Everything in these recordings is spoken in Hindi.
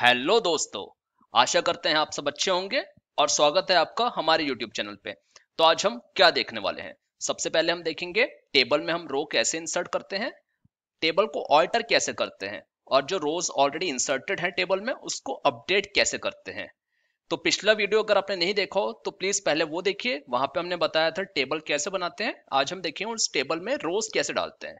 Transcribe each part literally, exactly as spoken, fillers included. हेलो दोस्तों, आशा करते हैं आप सब अच्छे होंगे और स्वागत है आपका हमारे यूट्यूब चैनल पे। तो आज हम क्या देखने वाले हैं, सबसे पहले हम देखेंगे टेबल में हम रो कैसे इंसर्ट करते हैं, टेबल को ऑल्टर कैसे करते हैं और जो रोज ऑलरेडी इंसर्टेड है टेबल में उसको अपडेट कैसे करते हैं। तो पिछला वीडियो अगर आपने नहीं देखा हो तो प्लीज पहले वो देखिए, वहां पे हमने बताया था टेबल कैसे बनाते हैं। आज हम देखेंगे उस टेबल में रोज कैसे डालते हैं।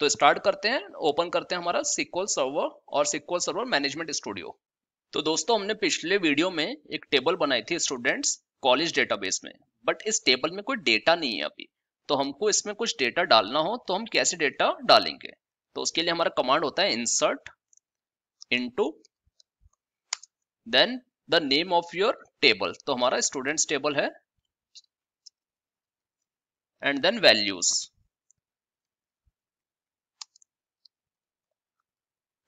तो स्टार्ट करते हैं, ओपन करते हैं हमारा S Q L सर्वर और S Q L server management studio. तो दोस्तों हमने पिछले वीडियो में एक टेबल बनाई थी स्टूडेंट्स कॉलेज डेटाबेस में, बट इस टेबल में कोई डेटा नहीं है अभी। तो हमको इसमें कुछ डेटा डालना हो तो हम कैसे डेटा डालेंगे, तो उसके लिए हमारा कमांड होता है insert into then the name of your table. तो हमारा स्टूडेंट्स टेबल है एंड देन वैल्यूज।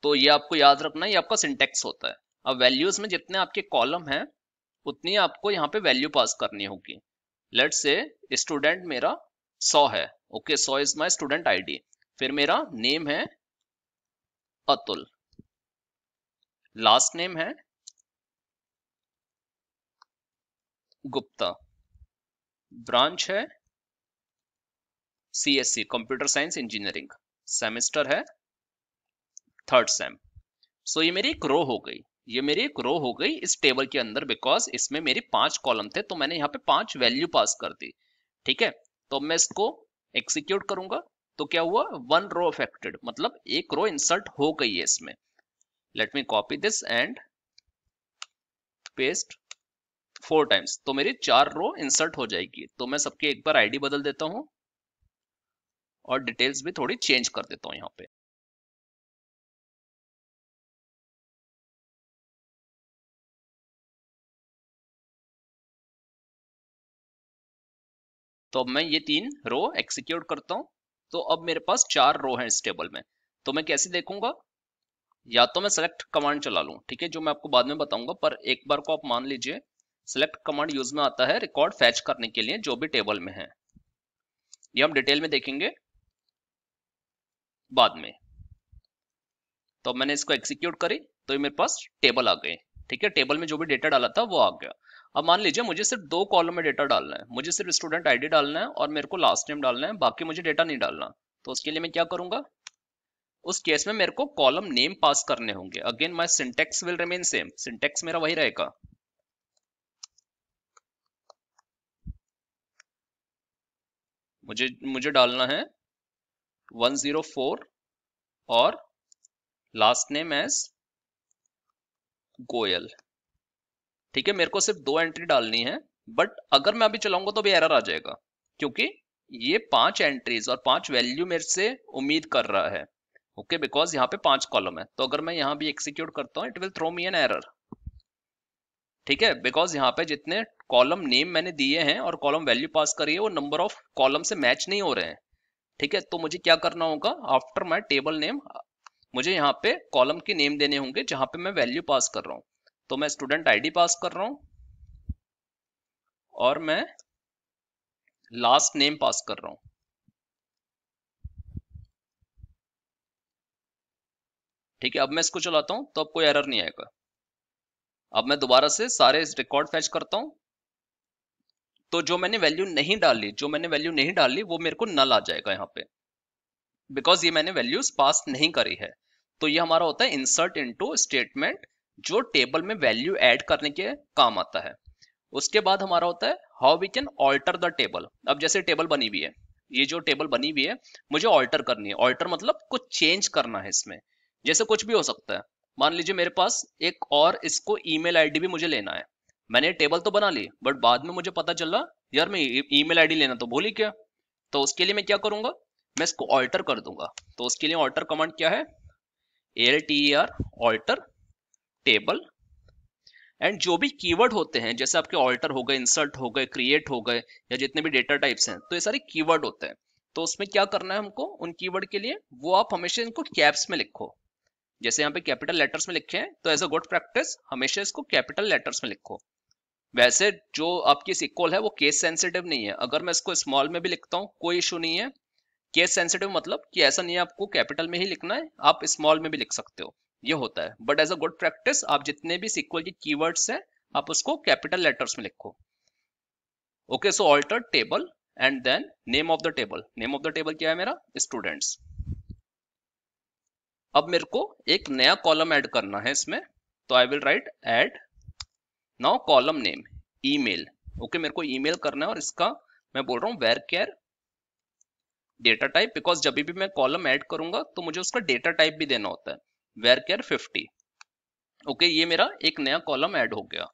तो ये आपको याद रखना है, ये आपका सिंटेक्स होता है। अब वैल्यूज में जितने आपके कॉलम हैं उतनी आपको यहाँ पे वैल्यू पास करनी होगी। लेट्स से स्टूडेंट मेरा सौ है, ओके सौ इज माय स्टूडेंट आईडी। फिर मेरा नेम है अतुल, लास्ट नेम है गुप्ता, ब्रांच है C S C computer science engineering, semester है थर्ड सेम। सो ये मेरी एक रो हो गई, ये मेरी एक रो हो गई इस टेबल के अंदर, बिकॉज इसमें मेरी पांच कॉलम थे तो मैंने यहाँ पे पांच वैल्यू पास कर दी। ठीक है, तो मैं इसको एक्सिक्यूट करूंगा तो क्या हुआ, वन रो अफेक्टेड, मतलब एक रो इंसर्ट हो गई है इसमें। Let me copy this and paste four times, तो मेरी चार रो इंसर्ट हो जाएगी। तो मैं सबके एक बार आईडी बदल देता हूँ और डिटेल्स भी थोड़ी चेंज कर देता हूँ यहाँ पे। तो अब मैं ये तीन रो एक्सिक्यूट करता हूं, तो अब मेरे पास चार रो हैं इस टेबल में। तो मैं कैसे देखूंगा, या तो मैं सेलेक्ट कमांड चला लूं, ठीक है, जो मैं आपको बाद में बताऊंगा, पर एक बार को आप मान लीजिए सेलेक्ट कमांड यूज में आता है रिकॉर्ड फैच करने के लिए जो भी टेबल में है। ये हम डिटेल में देखेंगे बाद में। तो मैंने इसको एक्सिक्यूट करी तो ये मेरे पास टेबल आ गई। ठीक है, टेबल में जो भी डेटा डाला था वो आ गया। अब मान लीजिए मुझे सिर्फ दो कॉलम में डेटा डालना है, मुझे सिर्फ स्टूडेंट आईडी डालना है और मेरे को लास्ट नेम डालना है, बाकी मुझे डेटा नहीं डालना। तो उसके लिए मैं क्या करूंगा, उस केस में मेरे को कॉलम नेम पास करने होंगे। Again my syntax will remain same, syntax मेरा वही रहेगा। मुझे मुझे डालना है वन जीरो फोर और लास्ट नेम एज गोयल। ठीक है, मेरे को सिर्फ दो एंट्री डालनी है, बट अगर मैं अभी चलाऊंगा तो भी एरर आ जाएगा क्योंकि ये पांच एंट्रीज और पांच वैल्यू मेरे से उम्मीद कर रहा है। ओके, बिकॉज यहाँ पे पांच कॉलम है, तो अगर मैं यहाँ भी एक्सिक्यूट करता हूँ it will throw me an error. ठीक है, बिकॉज यहाँ पे जितने कॉलम नेम मैंने दिए हैं और कॉलम वैल्यू पास करी है वो नंबर ऑफ कॉलम से मैच नहीं हो रहे हैं। ठीक है, तो मुझे क्या करना होगा, आफ्टर माई टेबल नेम मुझे यहाँ पे कॉलम के नेम देने होंगे जहां पे मैं वैल्यू पास कर रहा हूँ। तो मैं स्टूडेंट आईडी पास कर रहा हूं और मैं लास्ट नेम पास कर रहा हूं। ठीक है, अब मैं इसको चलाता हूं तो अब कोई एरर नहीं आएगा। अब मैं दोबारा से सारे रिकॉर्ड फैच करता हूं तो जो मैंने वैल्यू नहीं डाली जो मैंने वैल्यू नहीं डाली वो मेरे को नल आ जाएगा यहाँ पे, बिकॉज ये मैंने वैल्यूज पास नहीं करी है। तो ये हमारा होता है इंसर्ट इनटू स्टेटमेंट जो टेबल में वैल्यू ऐड करने के काम आता है। उसके बाद हमारा होता है how we can alter the table. अब जैसे टेबल बनी हुई है, ये जो टेबल बनी हुई है मुझे ऑल्टर करनी है। ऑल्टर मतलब कुछ चेंज करना है इसमें, जैसे कुछ भी हो सकता है। मान लीजिए मेरे पास एक और इसको ईमेल आईडी भी मुझे लेना है। मैंने टेबल तो बना ली बट बाद में मुझे पता चला यार मैं ईमेल आईडी लेना तो भूल ही गया। तो उसके लिए मैं क्या करूंगा, मैं इसको ऑल्टर कर दूंगा। तो उसके लिए ऑल्टर कमांड क्या है, L T E R alter table and जो भी कीवर्ड होते हैं जैसे आपके ऑल्टर हो गए, इंसर्ट हो गए, क्रिएट हो गए, या जितने भी डेटा टाइप्स हैं तो ये सारे कीवर्ड होते हैं। तो उसमें क्या करना है हमको, उन कीवर्ड के लिए वो आप हमेशा इनको कैप्स में लिखो। जैसे यहाँ पे कैपिटल लेटर्स में लिखे हैं तो एज अ गुड प्रैक्टिस हमेशा इसको कैपिटल लेटर्स में लिखो। वैसे जो आपकी S Q L है वो केस सेंसिटिव नहीं है, अगर मैं इसको स्मॉल में भी लिखता हूँ कोई इशू नहीं है। केस सेंसिटिव मतलब कि ऐसा नहीं है आपको कैपिटल में ही लिखना है, आप स्मॉल में भी लिख सकते हो। ये होता है। But as a good practice आप जितने भी सीक्वल के कीवर्ड्स हैं आप उसको कैपिटल लेटर्स में लिखो। Okay, so alter table and then name of the table. Name of the table क्या है मेरा? स्टूडेंट्स। अब मेरे को एक नया कॉलम ऐड करना है इसमें, तो I will write add now column name email. Okay, मेरे को ईमेल करना है और इसका मैं बोल रहा हूँ varchar data type, because जब भी मैं कॉलम ऐड करूंगा तो मुझे उसका डेटा टाइप भी देना होता है, वेर केयर फिफ्टी। ओके, ये मेरा एक नया कॉलम ऐड हो गया।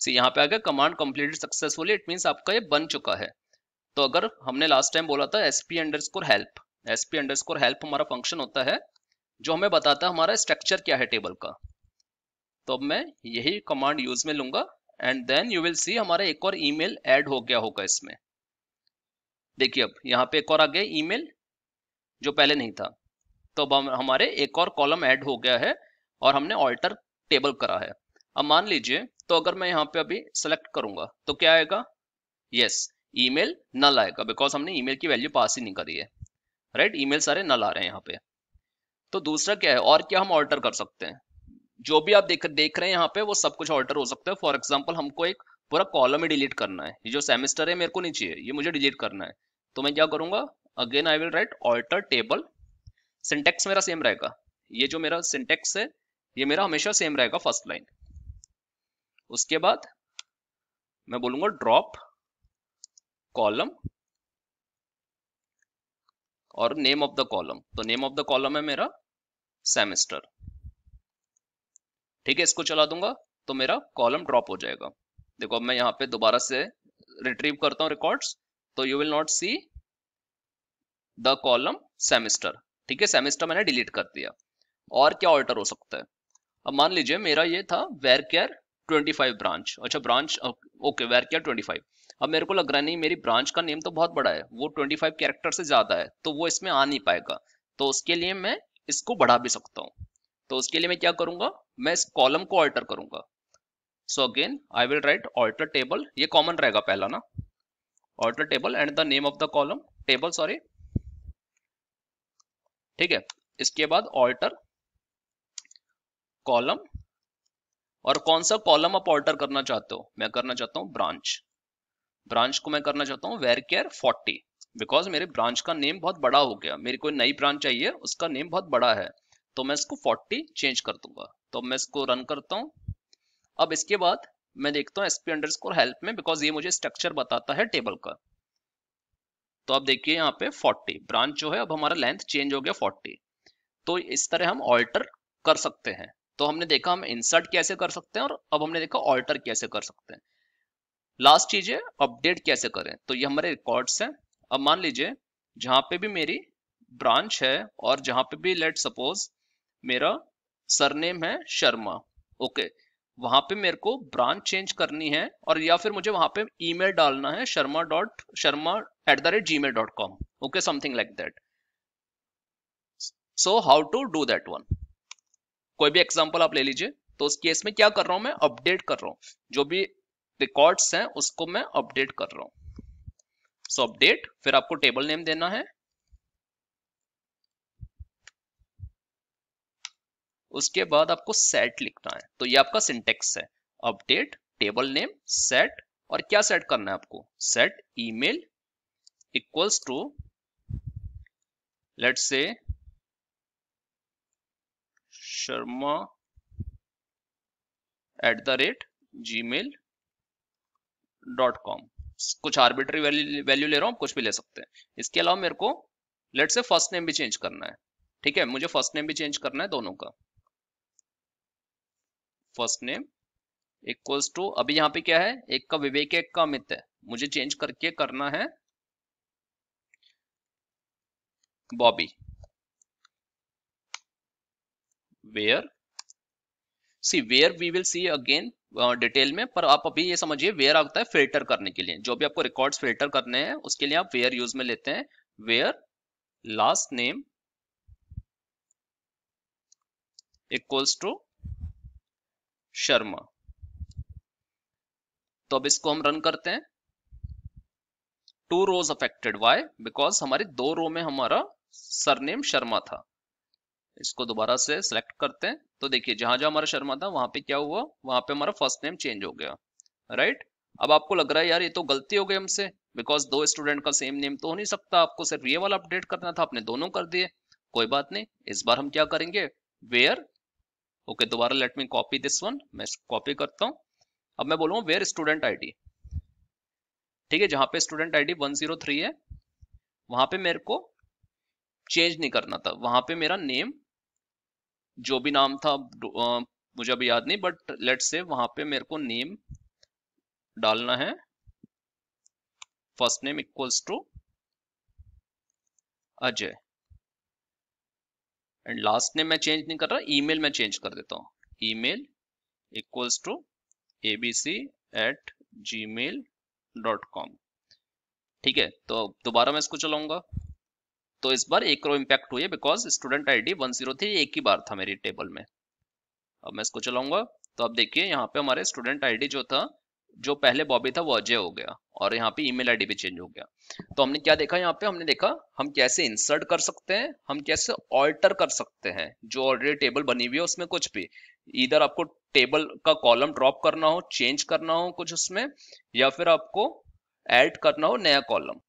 सी यहाँ पे आ गया command completed successfully, it means आपका ये बन चुका है। तो अगर हमने लास्ट टाइम बोला था SP underscore help, SP underscore help हमारा फंक्शन होता है जो हमें बताता है हमारा स्ट्रक्चर क्या है टेबल का। तो अब मैं यही कमांड यूज में लूंगा and then you will see हमारा एक और ईमेल ऐड हो गया होगा इसमें। देखिए अब यहाँ पे एक और आ गया ईमेल जो पहले नहीं था। तो अब हम, हमारे एक और कॉलम ऐड हो गया है और हमने ऑल्टर टेबल करा है। अब मान लीजिए तो अगर मैं यहाँ पे अभी सेलेक्ट करूंगा तो क्या आएगा? यस, ईमेल नल आएगा, बिकॉज हमने ईमेल की वैल्यू पास ही नहीं करी है। राइट, ईमेल सारे नल आ रहे हैं यहाँ पे। तो दूसरा क्या है, और क्या हम ऑल्टर कर सकते हैं? जो भी आप देख देख रहे हैं यहाँ पे वो सब कुछ ऑल्टर हो सकता है। फॉर एग्जाम्पल, हमको एक पूरा कॉलम ही डिलीट करना है। ये जो सेमेस्टर है मेरे को नहीं चाहिए, ये मुझे डिलीट करना है। तो मैं क्या करूंगा? Again I will write alter table. Syntax मेरा सेम रहेगा, ये जो मेरा सिंटेक्स है ये मेरा हमेशा सेम रहेगा, फर्स्ट लाइन। उसके बाद मैं बोलूंगा ड्रॉप कॉलम और नेम ऑफ द कॉलम। तो नेम ऑफ द कॉलम है मेरा सेमेस्टर। ठीक है, इसको चला दूंगा तो मेरा कॉलम ड्रॉप हो जाएगा। देखो अब मैं यहाँ पे दोबारा से रिट्रीव करता हूँ रिकॉर्ड्स, तो you will not see the column semester. ठीक है, सेमेस्टर मैंने डिलीट कर दिया। और क्या ऑल्टर हो सकता है? अब मान लीजिए मेरा ये था वेर केयर पच्चीस ब्रांच। अच्छा ब्रांच, ओके, वेर केयर पच्चीस। अब मेरे को लग रहा है नहीं, मेरी ब्रांच का नेम तो बहुत बड़ा है, वो पच्चीस कैरेक्टर से ज्यादा है, तो वो इसमें आ नहीं पाएगा। तो उसके लिए मैं इसको बढ़ा भी सकता हूँ। तो उसके लिए मैं क्या करूंगा? मैं इस कॉलम को ऑल्टर करूंगा। So again I will write alter table, ये कॉमन रहेगा पहला ना, alter table and the name of the column table sorry. ठीक है, इसके बाद ऑल्टर कॉलम। और कौन सा कॉलम आप ऑल्टर करना चाहते हो? मैं करना चाहता हूँ ब्रांच। ब्रांच को मैं करना चाहता हूँ वेर केयर फोर्टी, बिकॉज मेरे ब्रांच का नेम बहुत बड़ा हो गया। मेरी कोई नई ब्रांच चाहिए, उसका नेम बहुत बड़ा है, तो मैं इसको फोर्टी चेंज कर दूंगा। तो मैं इसको रन करता हूँ। अब इसके बाद मैं देखता हूँ एसपी अंडरस्कोर हेल्प में, बिकॉज ये मुझे स्ट्रक्चर बताता है टेबल का। तो आप देखिए यहाँ पे फोर्टी ब्रांच जो है, अब हमारा लेंथ चेंज हो गया फोर्टी। तो इस तरह हम ऑल्टर कर सकते हैं। तो हमने देखा हम इंसर्ट कैसे कर सकते हैं, और अब हमने देखा ऑल्टर कैसे कर सकते हैं। लास्ट चीज है अपडेट कैसे करें। तो ये हमारे रिकॉर्ड्स हैं। अब मान लीजिए जहाँ पे भी मेरी ब्रांच है और जहाँ पे भी लेट सपोज मेरा सरनेम है शर्मा, ओके, वहां पे मेरे को ब्रांच चेंज करनी है, और या फिर मुझे वहां पे ईमेल डालना है Sharma dot Sharma at the rate Gmail dot com, okay, something like that. So how to do that one, कोई भी एग्जांपल आप ले लीजिए। तो उस केस में क्या कर रहा हूं मैं? अपडेट कर रहा हूं, जो भी रिकॉर्ड्स हैं उसको मैं अपडेट कर रहा हूं। सो अपडेट, फिर आपको टेबल नेम देना है। उसके बाद आपको सेट लिखना है। तो ये आपका सिंटेक्स है, अपडेट, टेबल नेम, सेट। और क्या सेट करना है आपको? Set email equals to let's say Sharma at the rate Gmail dot com. कुछ आर्बिट्री वैल्यू वैल्यू ले रहा हूं, कुछ भी ले सकते हैं। इसके अलावा मेरे को लेट्स से फर्स्ट नेम भी चेंज करना है। ठीक है, मुझे फर्स्ट नेम भी चेंज करना है, दोनों का फर्स्ट नेम इक्वल्स टू, अभी यहाँ पे क्या है, एक का विवेक है, एक का अमित है, मुझे चेंज करके करना है Bobby. Where see where we will see again detail में, पर आप अभी ये समझिए वेयर आता है फिल्टर करने के लिए। जो भी आपको रिकॉर्ड्स फिल्टर करने हैं उसके लिए आप वेयर यूज में लेते हैं। Where last name equals to Sharma. तो अब इसको हम रन करते हैं। Two rows affected, why? Because हमारे दो रो में हमारा सरनेम शर्मा था। इसको दोबारा से सिलेक्ट करते हैं तो देखिए जहां जहां हमारा शर्मा था वहां पे क्या हुआ, वहां पे हमारा फर्स्ट नेम चेंज हो गया, राइट। अब आपको लग रहा है यार ये तो गलती हो गई हमसे, बिकॉज दो स्टूडेंट का सेम नेम तो हो नहीं सकता, आपको सिर्फ ये वाला अपडेट करना था, आपने दोनों कर दिए। कोई बात नहीं, इस बार हम क्या करेंगे, वेयर, ओके दोबारा let me copy this one, मैं कॉपी करता हूँ। अब मैं बोलूँगा वेयर स्टूडेंट आई डी, ठीक है, जहां पे student I D one zero three है वहां पे मेरे को चेंज नहीं करना था, वहां पे मेरा नेम जो भी नाम था आ, मुझे अभी याद नहीं, बट लेट्स से वहां पे मेरे को नेम डालना है first name equals to Ajay and last name मैं चेंज नहीं कर रहा, ईमेल मैं चेंज कर देता हूँ, email equals to A B C at Gmail dot com, ठीक है। तो दोबारा मैं इसको चलाऊंगा तो इस बार एक रो इम्पैक्ट हुई है because student ID one zero three एक ही बार था मेरी टेबल में। अब मैं इसको चलाऊंगा तो आप देखिए यहाँ पे हमारे स्टूडेंट आईडी जो था, जो पहले बॉबी था वो अजय हो गया और यहाँ पे ईमेल आईडी भी चेंज हो गया। तो हमने क्या देखा, यहाँ पे हमने देखा हम कैसे इंसर्ट कर सकते हैं, हम कैसे ऑल्टर कर सकते हैं जो ऑलरेडी टेबल बनी हुई है उसमें कुछ भी, इधर आपको टेबल का कॉलम ड्रॉप करना हो, चेंज करना हो कुछ उसमें, या फिर आपको ऐड करना हो नया कॉलम।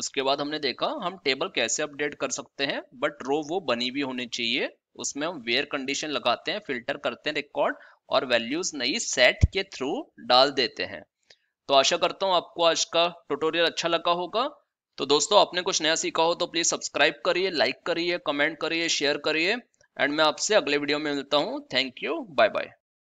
उसके बाद हमने देखा हम टेबल कैसे अपडेट कर सकते हैं, बट रो वो बनी भी होनी चाहिए, उसमें हम वेयर कंडीशन लगाते हैं, फिल्टर करते हैं रिकॉर्ड और वैल्यूज नई सेट के थ्रू डाल देते हैं। तो आशा करता हूँ आपको आज का ट्यूटोरियल अच्छा लगा होगा। तो दोस्तों आपने कुछ नया सीखा हो तो प्लीज सब्सक्राइब करिए, लाइक करिए, कमेंट करिए, शेयर करिए एंड मैं आपसे अगले वीडियो में मिलता हूँ। Thank you, bye bye.